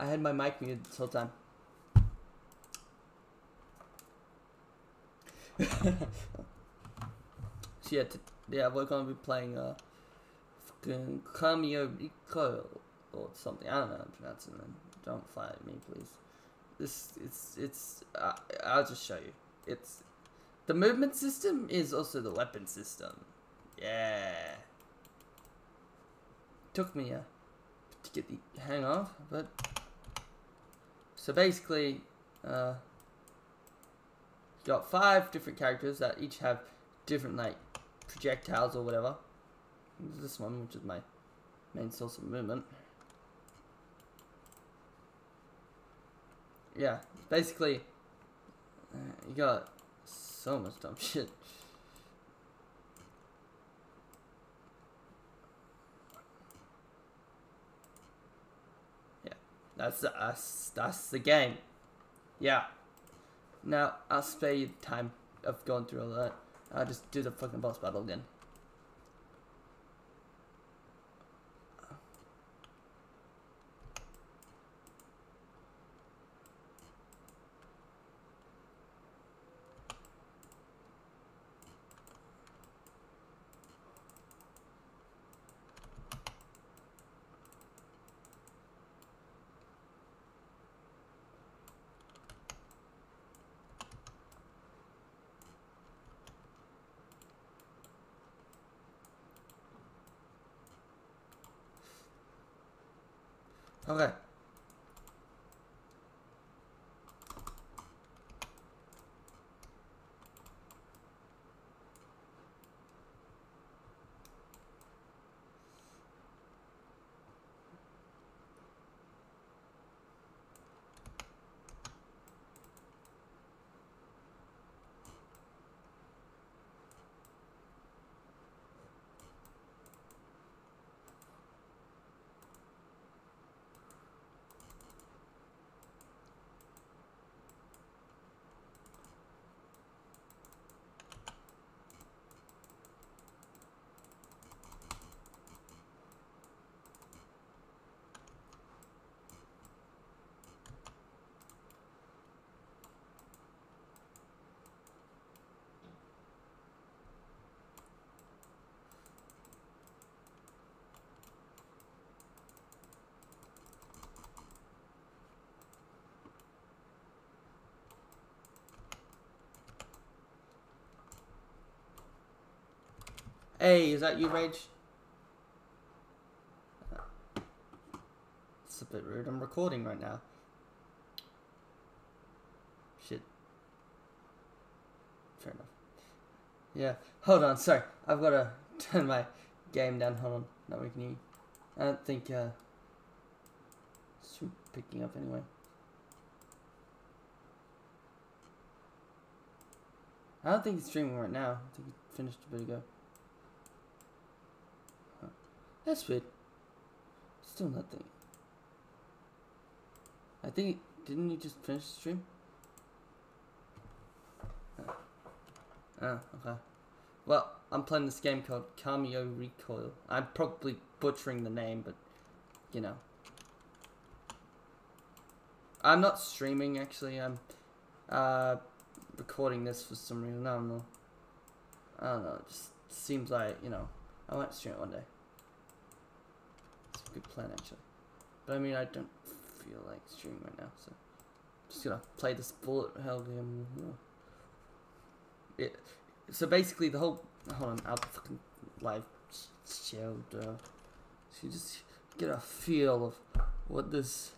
I had my mic muted this whole time. So yeah, we're gonna be playing fucking Kamio Recoil or something. I don't know how to pronounce it. Don't fire me, please. I'll just show you. It's the movement system is also the weapon system. Yeah. Took me a to get the hang of, but so basically, you got 5 different characters that each have different like projectiles or whatever. This one, which is my main source of movement. Yeah, basically, you got so much dumb shit. Yeah, that's us. That's the game. Yeah. Now, I'll spare you the time of going through all that. I'll just do the fucking boss battle again. Okay. Hey, is that you, Rage? It's a bit rude. I'm recording right now. Shit. Fair enough. Yeah. Hold on. Sorry. I've got to turn my game down. Hold on. Now we can. I don't think it's picking up anyway. I don't think it's streaming right now. I think it finished a bit ago. That's weird. Still nothing. I think didn't you just finish the stream? Oh, okay. Well, I'm playing this game called Kamio Recoil. I'm probably butchering the name, but you know. I'm not streaming actually. I'm recording this for some reason. I don't know. It just seems like, you know, I might stream it one day. Good plan actually, but I mean I don't feel like streaming right now, so I'm just gonna play this bullet hell game. So basically the whole hold on, I'll fucking live show. So you just get a feel of what this.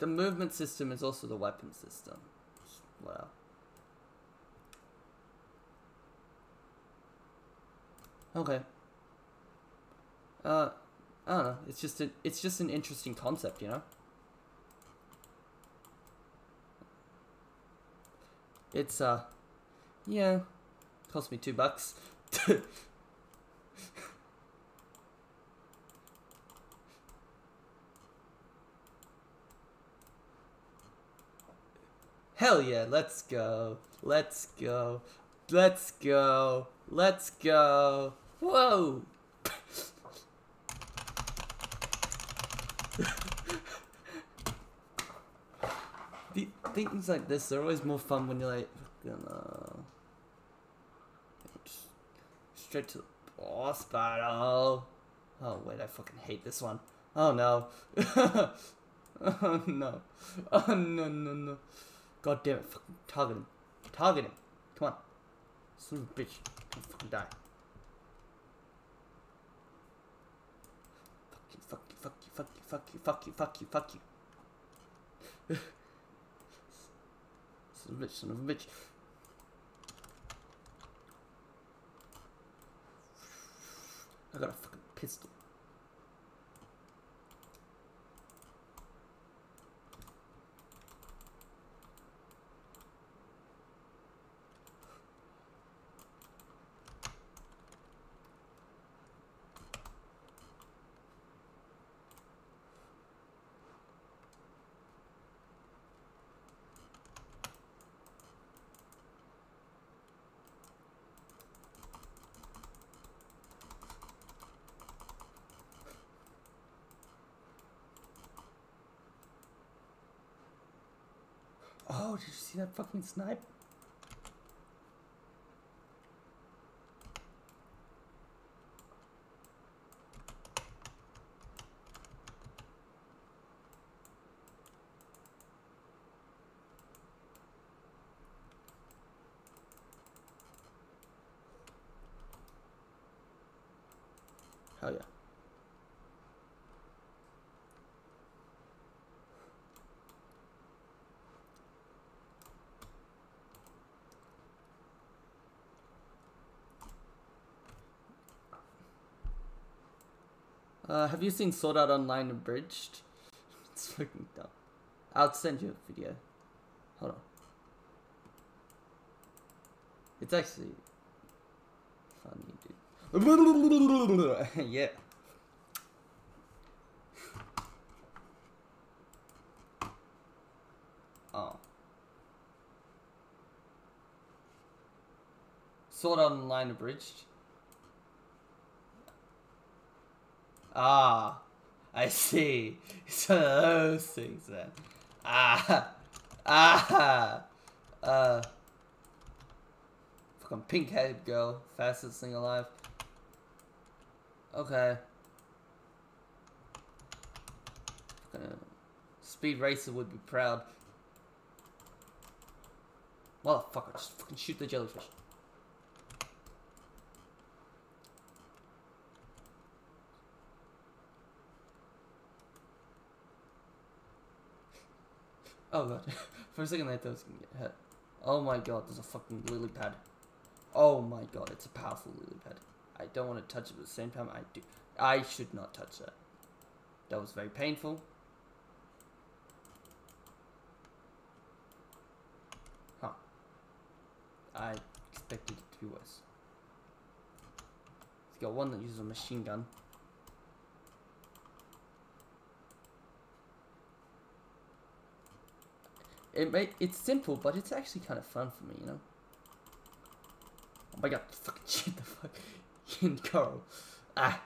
The movement system is also the weapon system. Wow. Okay. I don't know. It's just an interesting concept, you know. It's yeah, cost me $2. Hell yeah! Let's go! Let's go! Let's go! Let's go! Whoa! Things like this are always more fun when you're like, just straight to the boss battle. Oh wait, I fucking hate this one. Oh no. Oh no. Oh no no no. God damn it, fucking target him. Target him. Come on. Son of a bitch. Don't fucking die. Fuck you, fuck you, fuck you, fuck you, fuck you, fuck you, fuck you, fuck you. Son of a bitch, son of a bitch. I got a fucking pistol. Oh, did you see that fucking snipe? Hell yeah. Have you seen Sword Art Online Abridged? It's fucking dumb. I'll send you a video. Hold on. It's actually funny, dude. Yeah. Oh. Sword Art Online Abridged. Ah, I see. It's one of those things then. Ah, ah, fucking pink-headed girl, fastest thing alive. Okay. Fucking speed racer would be proud. Motherfucker, just fucking shoot the jellyfish. Oh god, for a second I thought I was gonna get hit. Oh my god, there's a fucking lily pad. Oh my god, it's a powerful lily pad. I don't want to touch it, but at the same time I do. I should not touch that. That was very painful. Huh. I expected it to be worse. It's got one that uses a machine gun. It's simple, but it's actually kind of fun for me, you know? Oh my god, fucking shit, the fucking coral. Ah!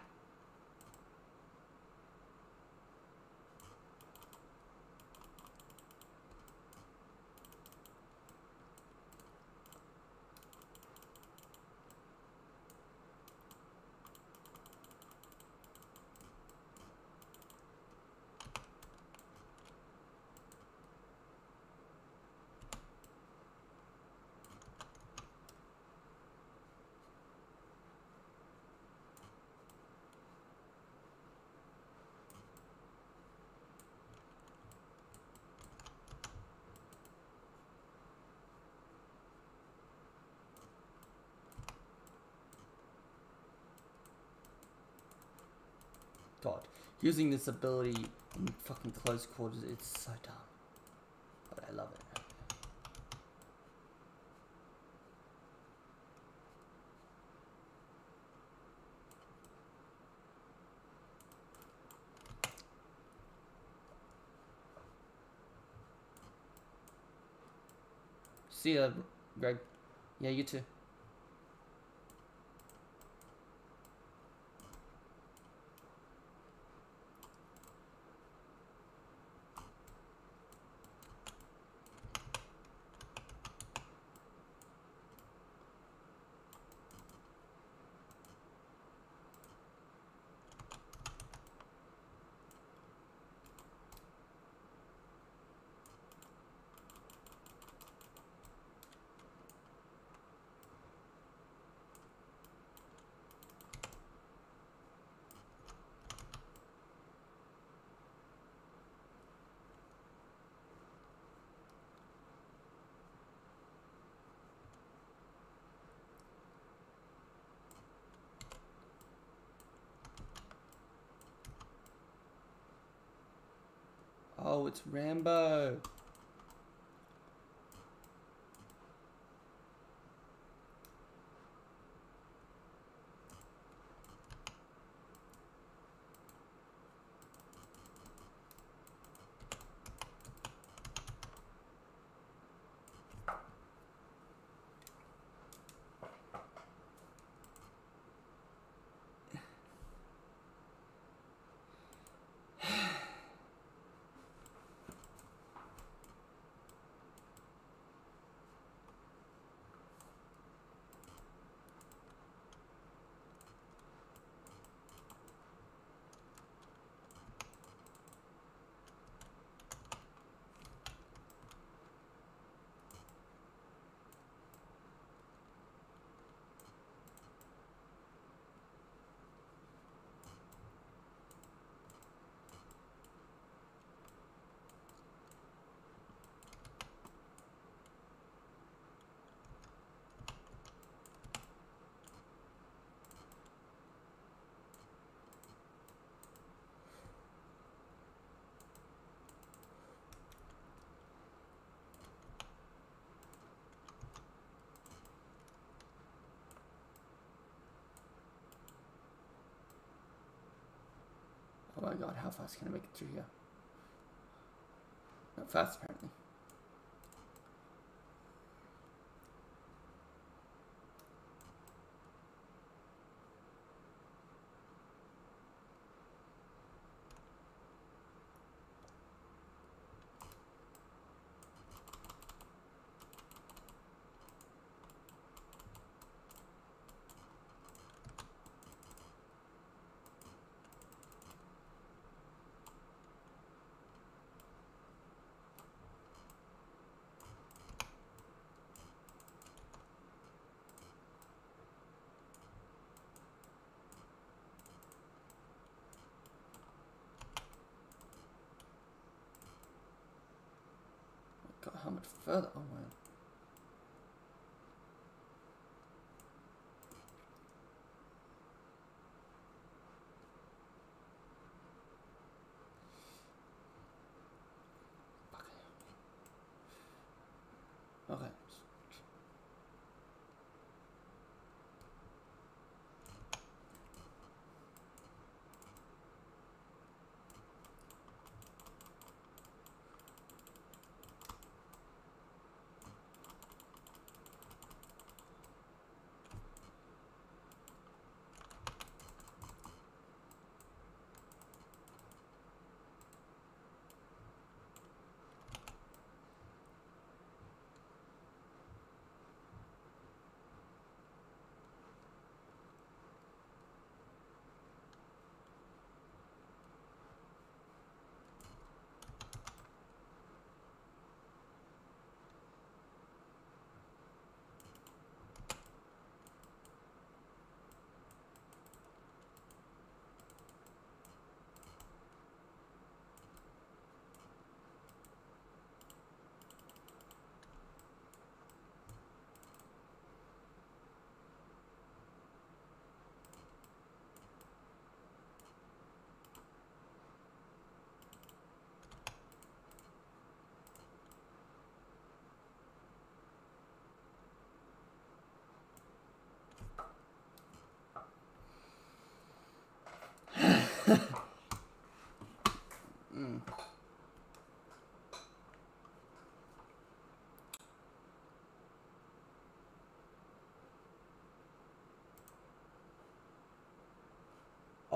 God, using this ability in fucking close quarters, it's so dumb, but I love it. See ya, Greg. Yeah, you too. No, it's Rambo. Oh my god, how fast can I make it through here? Not fast, apparently. How much further? Oh man. Okay.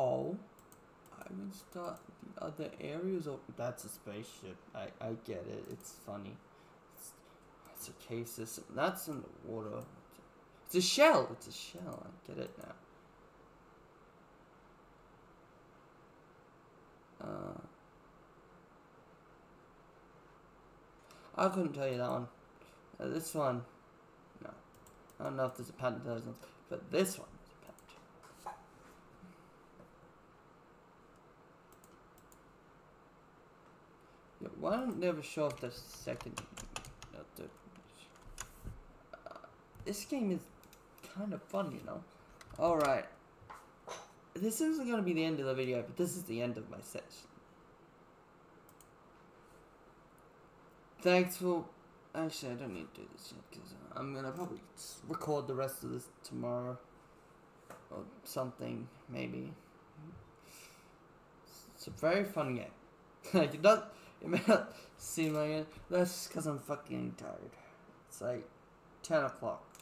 Oh, I will start the other areas. Oh, that's a spaceship. I get it. It's funny. It's a case system. That's in the water. It's a shell. It's a shell. I get it now. I couldn't tell you that one. This one, no. I don't know if there's a pattern to those ones, but this one. Why don't they ever show up the second? This game is kind of fun, you know. Alright. This isn't going to be the end of the video, but this is the end of my session. Thanks for... Actually, I don't need to do this yet, because I'm going to probably record the rest of this tomorrow. Or something, maybe. It's a very fun game. Like, it may not seem like it. That's just because I'm fucking tired. It's like 10 o'clock.